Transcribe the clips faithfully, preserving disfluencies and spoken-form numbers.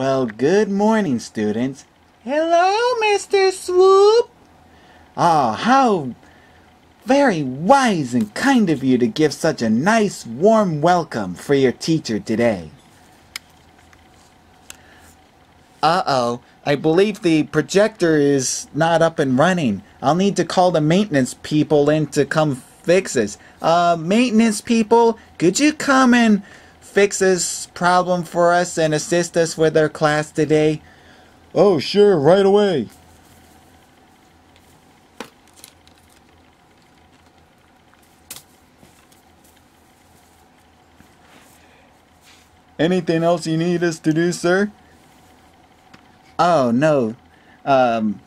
Well, good morning, students. Hello, Mister Swoop. Ah, how very wise and kind of you to give such a nice, warm welcome for your teacher today. Uh-oh, I believe the projector is not up and running. I'll need to call the maintenance people in to come fix this. Uh, maintenance people, could you come and fix this problem for us and assist us with our class today? Oh, sure, right away. Anything else you need us to do, sir? Oh, no. Um,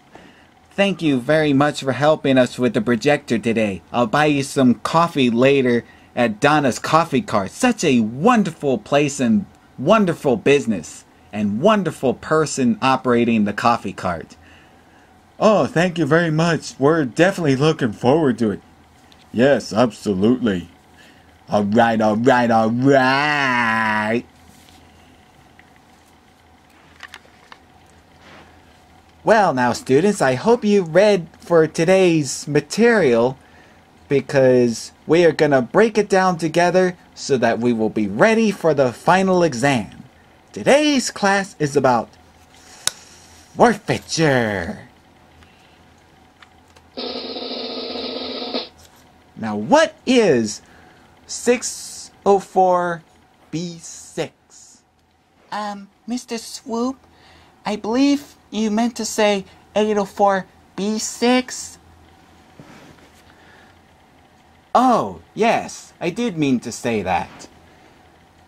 thank you very much for helping us with the projector today. I'll buy you some coffee later at Donna's Coffee Cart. Such a wonderful place and wonderful business and wonderful person operating the coffee cart. Oh, thank you very much. We're definitely looking forward to it. Yes, absolutely. All right, all right, all right. Well, now, students, I hope you read for today's material, because we are going to break it down together so that we will be ready for the final exam. Today's class is about forfeiture. Now, what is six oh four B six? Um, Mister Swoop, I believe you meant to say eight oh four B six? Oh, yes, I did mean to say that.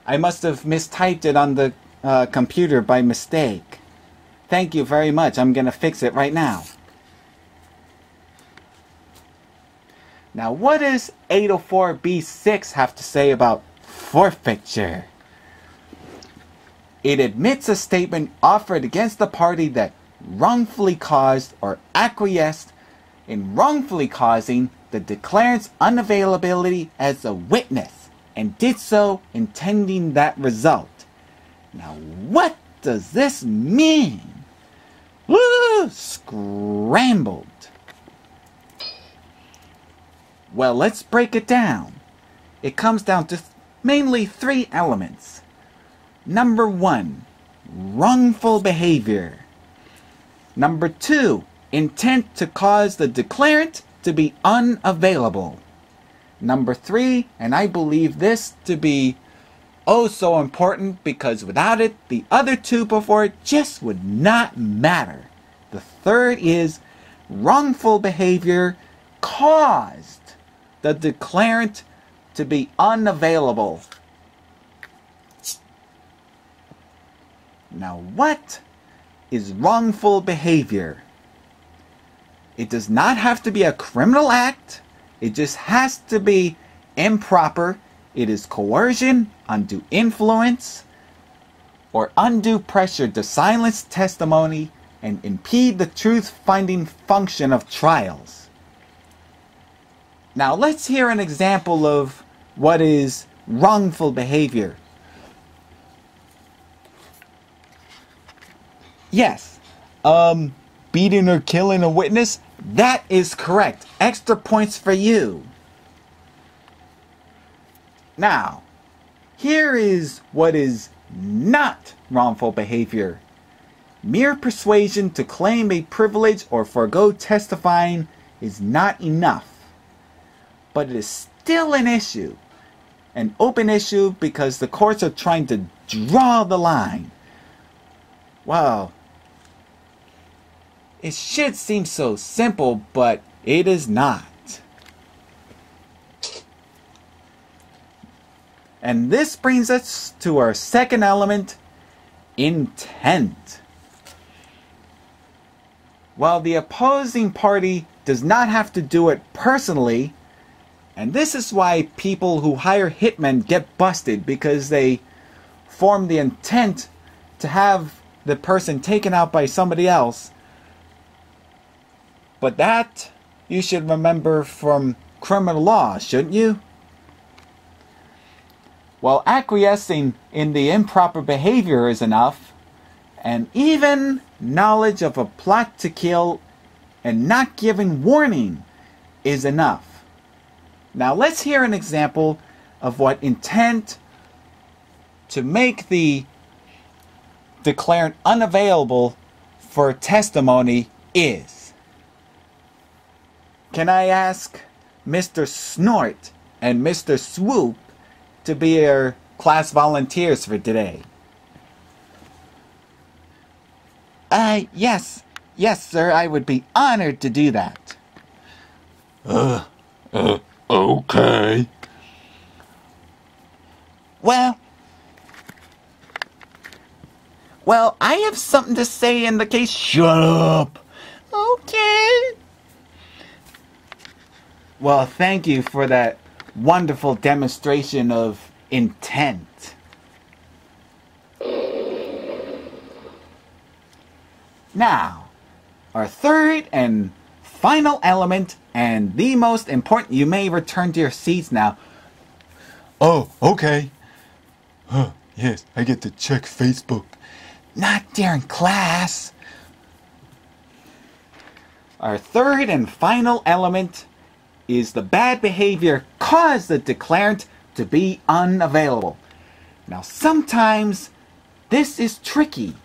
I must have mistyped it on the uh, computer by mistake. Thank you very much. I'm going to fix it right now. Now, what does eight oh four B six have to say about forfeiture? It admits a statement offered against the party that wrongfully caused or acquiesced in wrongfully causing the declarant's unavailability as a witness and did so intending that result. Now, what does this mean? Woo! Scrambled. Well, let's break it down. It comes down to th- mainly three elements. Number one, wrongful behavior. Number two, intent to cause the declarant to be unavailable. Number three, and I believe this to be oh so important because without it, the other two before it just would not matter. The third is wrongful behavior caused the declarant to be unavailable. Now, what is wrongful behavior? It does not have to be a criminal act. It just has to be improper. It is coercion, undue influence, or undue pressure to silence testimony and impede the truth-finding function of trials. Now, let's hear an example of what is wrongful behavior. Yes, um, beating or killing a witness, that is correct. Extra points for you. Now, here is what is not wrongful behavior. Mere persuasion to claim a privilege or forego testifying is not enough. But it is still an issue, an open issue, because the courts are trying to draw the line. Wow. It should seem so simple, but it is not. And this brings us to our second element, intent. While the opposing party does not have to do it personally, and this is why people who hire hitmen get busted, because they form the intent to have the person taken out by somebody else. But that you should remember from criminal law, shouldn't you? Well, acquiescing in the improper behavior is enough, and even knowledge of a plot to kill and not giving warning is enough. Now let's hear an example of what intent to make the declarant unavailable for testimony is. Can I ask Mister Snort and Mister Swoop to be our class volunteers for today? Uh, yes. Yes, sir, I would be honored to do that. Uh, uh, okay. Well, well, I have something to say in the case. Shut up. Okay. Well, thank you for that wonderful demonstration of intent. Now, our third and final element, and the most important. You may return to your seats now. Oh, okay. Oh, yes, I get to check Facebook. Not during class. Our third and final element is the bad behavior caused the declarant to be unavailable. Now, sometimes this is tricky,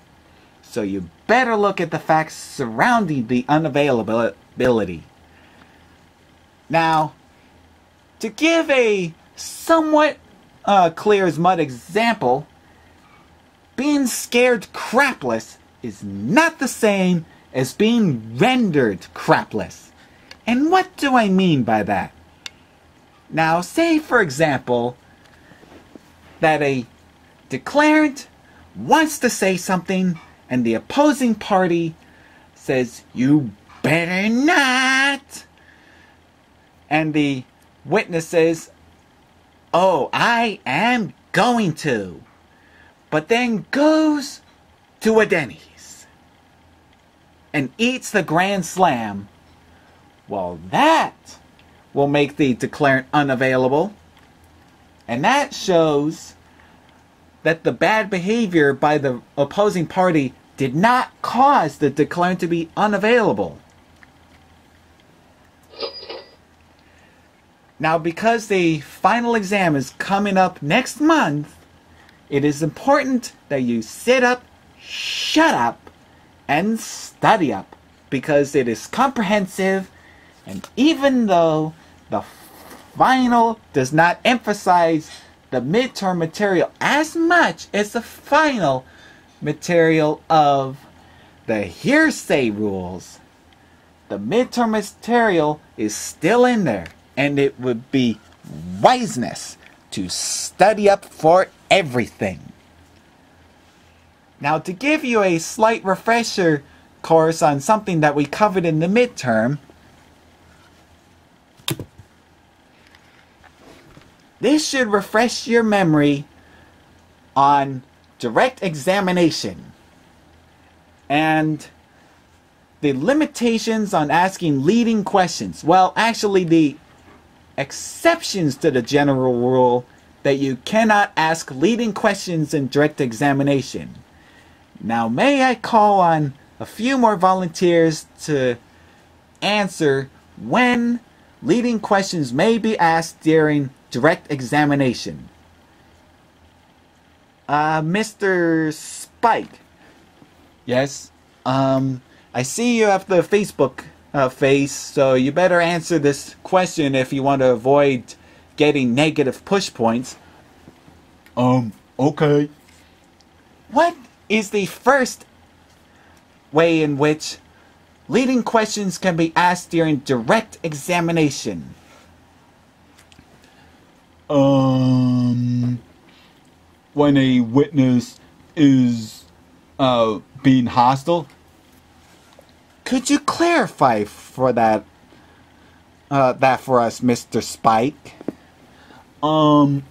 so you better look at the facts surrounding the unavailability. Now, to give a somewhat uh, clear as mud example, being scared crapless is not the same as being rendered crapless. And what do I mean by that? Now, say for example that a declarant wants to say something and the opposing party says, "You better not," and the witness says, "Oh, I am going to," but then goes to a Denny's and eats the grand slam. Well, that will make the declarant unavailable. And that shows that the bad behavior by the opposing party did not cause the declarant to be unavailable. Now, because the final exam is coming up next month, it is important that you sit up, shut up, and study up, because it is comprehensive, and even though the final does not emphasize the midterm material as much as the final material of the hearsay rules, the midterm material is still in there, and it would be wiseness to study up for it. Everything. Now, to give you a slight refresher course on something that we covered in the midterm, this should refresh your memory on direct examination and the limitations on asking leading questions. Well, actually, the exceptions to the general rule that you cannot ask leading questions in direct examination. Now, may I call on a few more volunteers to answer when leading questions may be asked during direct examination? Uh, Mister Spike. Yes? Um, I see you have the Facebook uh, face, so you better answer this question if you want to avoid getting negative push points. Um, okay. What is the first way in which leading questions can be asked during direct examination? Um, when a witness is uh, being hostile? Could you clarify for that, uh, that for us, Mister Spike? Um,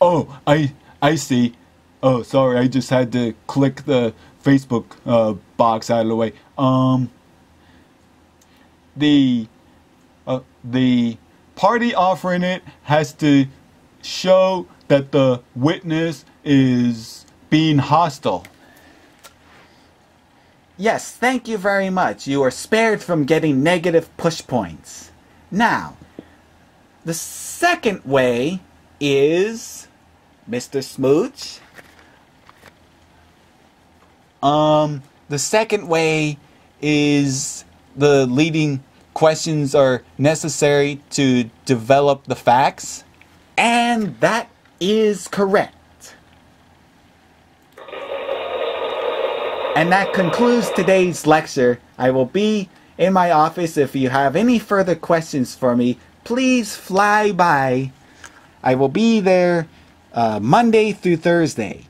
oh, I, I see. Oh, sorry, I just had to click the Facebook uh, box out of the way. Um, the, uh, the party offering it has to show that the witness is being hostile. Yes, thank you very much. You are spared from getting negative push points. Now, the second way is Mister Smooch. Um, the second way is the leading questions are necessary to develop the facts. And that is correct. And that concludes today's lecture. I will be in my office. If you have any further questions for me, please fly by. I will be there uh, Monday through Thursday.